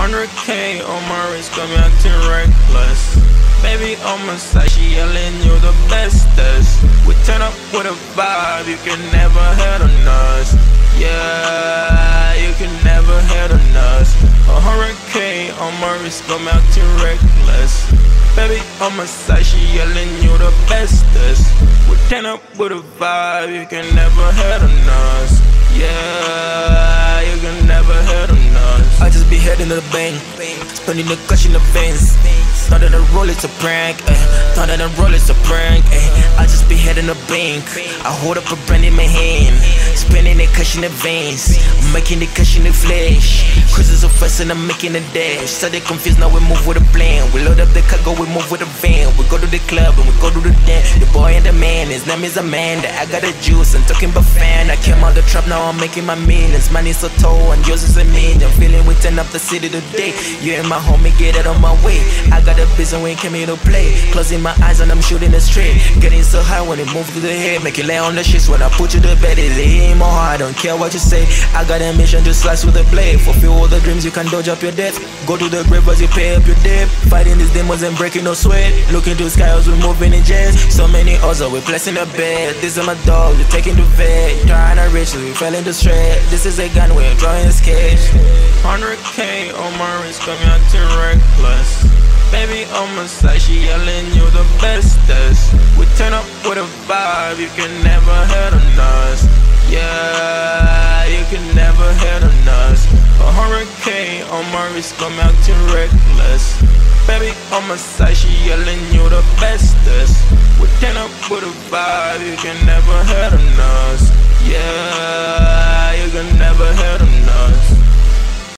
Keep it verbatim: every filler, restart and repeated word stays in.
one hundred K on my wrist, got me acting reckless. Baby on my side, she yelling you the bestest. We turn up with a vibe, you can never head on us. Yeah, you can never head on us. one hundred K on my wrist, got me acting reckless. Baby on my side, she yelling you the bestest. We turn up with a vibe, you can never head on us. Yeah, you can never head on us. I just be heading to the bank, spending the cash in the veins. Thought that I roll it's a prank, eh. Thought that I roll it's a prank, eh. I just be heading a bank. I hold up a brand in my hand, spending the cash in the veins, making the cash in the flesh. Cruises so fast and I'm making a dash. Started confused, now we move with a plan. We load up the cargo, we move with a van. We go to the club and we go to the dance. The boy and the man, his name is Amanda. I got a juice, I'm talking about fan. I came out the trap, now I'm making my millions. Money so tall and yours is a million. Feeling we turn up the city today. You and my homie get out of my way. I got a business when it came here to play. Closing my eyes and I'm shooting it straight. Getting so high when it moves to the head. Make it lay on the sheets when I put you to bed. It lay in my heart, I don't care what you say. I got a mission, just slice with a blade. Fulfill all the dreams, you can dodge up your death. Go to the grave as you pay up your debt. Fighting these demons and breaking no sweat. Looking to the sky as we moving in jets. So many odds are we placing a bed. This is my dog, we're taking the vet. Trying to reach, we fell in the straight. This is a gun, we're drawing a sketch. one hundred K on my wrist, coming out to reckless. Baby on my side, she yelling you the bestest. We turn up with a vibe, you can never head on us. Yeah, you can never head on us. one hundred K on my wrist, coming out to reckless. Baby on my side, she yelling you the bestest. We turn up with a vibe, you can never head on us. Yeah, you can never head on us.